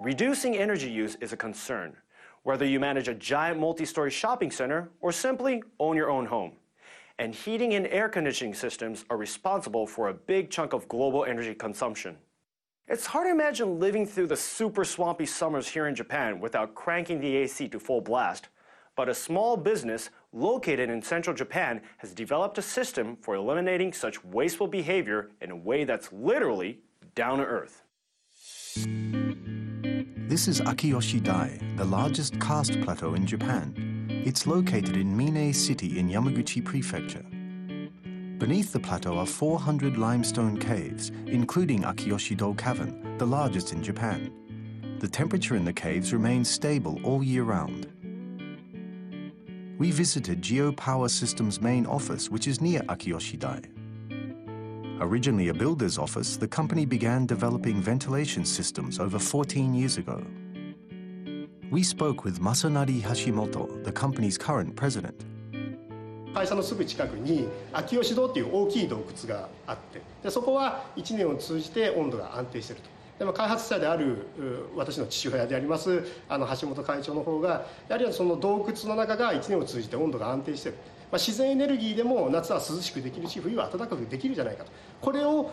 Reducing energy use is a concern, whether you manage a giant multi-story shopping center or simply own your own home. And heating and air conditioning systems are responsible for a big chunk of global energy consumption. It's hard to imagine living through the super swampy summers here in Japan without cranking the AC to full blast. But a small business located in central Japan has developed a system for eliminating such wasteful behavior in a way that's literally down to earth. This is Akiyoshi-dai, the largest karst plateau in Japan. It's located in Mine City in Yamaguchi Prefecture. Beneath the plateau are 400 limestone caves, including Akiyoshido Cavern, the largest in Japan. The temperature in the caves remains stable all year round. We visited GeoPower Systems' main office, which is near Akiyoshidai. Originally a builder's office, the company began developing ventilation systems over 14 years ago. We spoke with Masanari Hashimoto, the company's current president. The system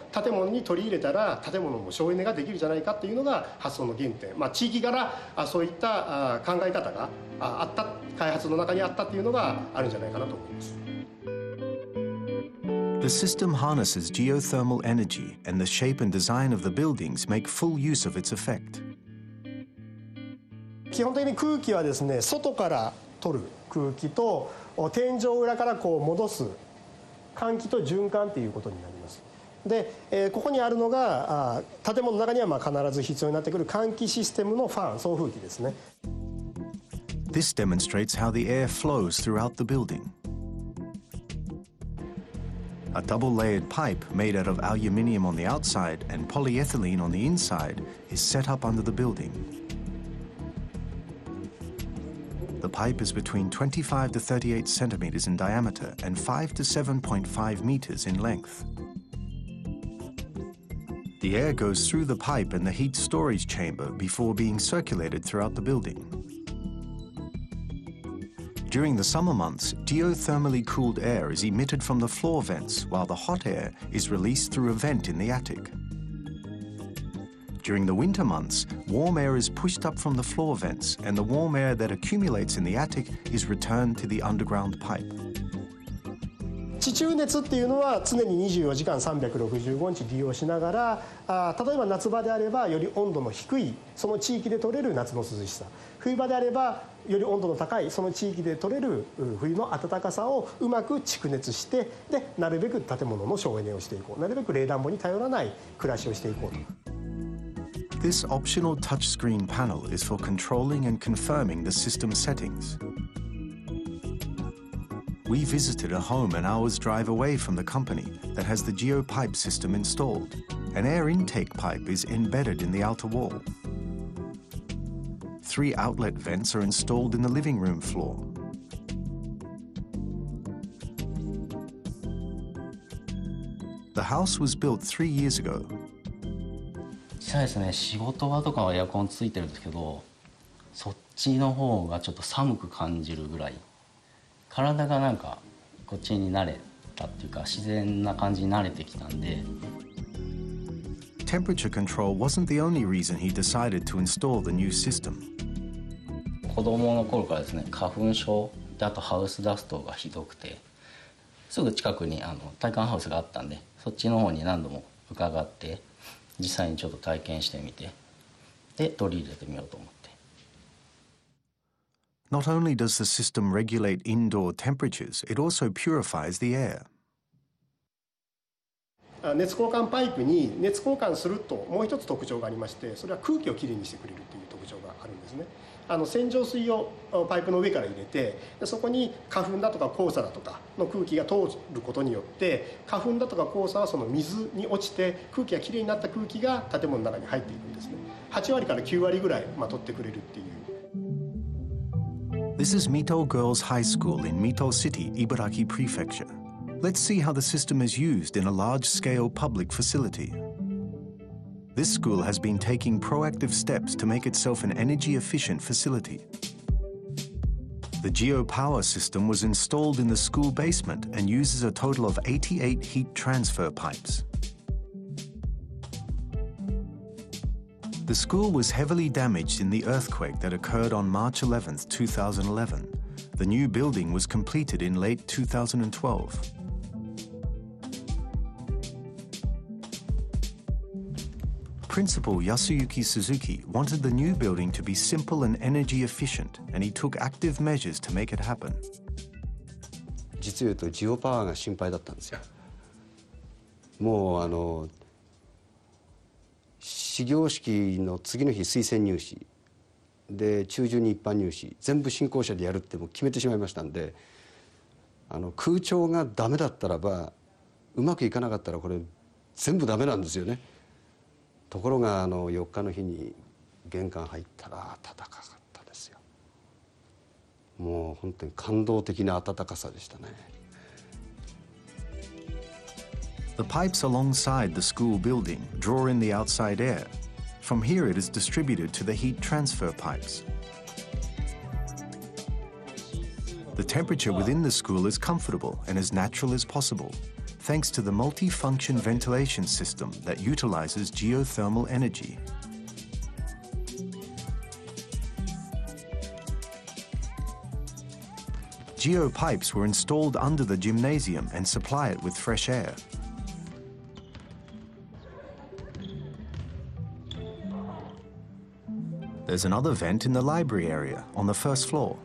harnesses geothermal energy, and the shape and design of the buildings make full use of its effect. ここにあるのが、建物の中には必要になってくる換気システムのファン、送風機ですね。This demonstrates how the air flows throughout the building. A double-layered pipe made out of aluminium on the outside and polyethylene on the inside is set up under the building. The pipe is between 25 to 38 centimeters in diameter and 5 to 7.5 meters in length. The air goes through the pipe and the heat storage chamber before being circulated throughout the building. During the summer months, geothermally cooled air is emitted from the floor vents, while the hot air is released through a vent in the attic. During the winter months, warm air is pushed up from the floor vents, and the warm air that accumulates in the attic is returned to the underground pipe. 地中熱っていうのは常に24時間365日利用しながら、例えば夏場であればより温度の低いその地域で取れる夏の涼しさ、冬場であればより温度の高いその地域で取れる冬の暖かさをうまく蓄熱して、でなるべく建物の省エネをしていこう、なるべく冷暖房に頼らない暮らしをしていこうと。 This optional touchscreen panel is for controlling and confirming the system settings. We visited a home an hour's drive away from the company that has the geopipe system installed. An air intake pipe is embedded in the outer wall. 3 outlet vents are installed in the living room floor. The house was built 3 years ago. 体がこっちに慣れたっていうか、自然な感じに慣れてきたんで。Temperature control wasn't the only reason he decided to install the new system. 子供の頃からですね、花粉症だとハウスダストがひどくて、すぐ近くに体感ハウスがあったんで、そっちの方に何度も伺って、実際にちょっと体験してみて、で、取り入れてみようと思って。 Not only does the system regulate indoor temperatures, it also purifies the air. 熱交換パイプに熱交換するともう一つ特徴がありまして、それは空気をきりにしてくれるっていう特徴があるんですね。洗浄水をパイプの上から入れて、そこに花粉だとか黄砂だとかの空気が通ることによって、花粉だとか黄砂はその水に落ちて空気がきれいになった空気が建物の中に入っていくんですね。8割から9割ぐらい取ってくれるっていう。 This is Mito Girls High School in Mito City, Ibaraki Prefecture. Let's see how the system is used in a large-scale public facility. this school has been taking proactive steps to make itself an energy-efficient facility. The GeoPower system was installed in the school basement and uses a total of 88 heat transfer pipes. The school was heavily damaged in the earthquake that occurred on March 11, 2011. The new building was completed in late 2012. Principal Yasuyuki Suzuki wanted the new building to be simple and energy efficient, and he took active measures to make it happen. 実を言うと、ジオパワーが心配だったんですよ。もう始業式の次の日推薦入試で中旬に一般入試全部新校舎でやるってもう決めてしまいましたんで空調がダメだったらばうまくいかなかったらこれ全部ダメなんですよねところが4日の日に玄関入ったら暖かかったですよもう本当に感動的な暖かさでしたね The pipes alongside the school building draw in the outside air. From here it is distributed to the heat transfer pipes. The temperature within the school is comfortable and as natural as possible, thanks to the multi-function ventilation system that utilizes geothermal energy. Geo pipes were installed under the gymnasium and supply it with fresh air. There's another vent in the library area on the first floor.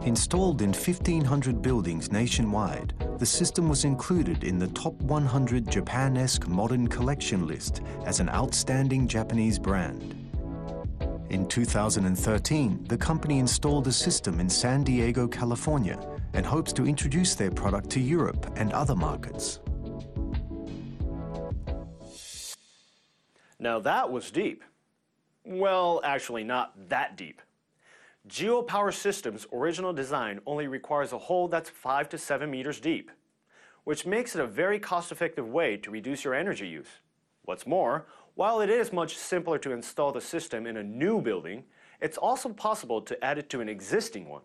Installed in 1,500 buildings nationwide, the system was included in the top 100 Japan-esque modern collection list as an outstanding Japanese brand. In 2013, the company installed a system in San Diego, California, and hopes to introduce their product to Europe and other markets. Now that was deep. Well, actually not that deep. GeoPower Systems' original design only requires a hole that's 5 to 7 meters deep, which makes it a very cost-effective way to reduce your energy use. What's more, while it is much simpler to install the system in a new building, it's also possible to add it to an existing one.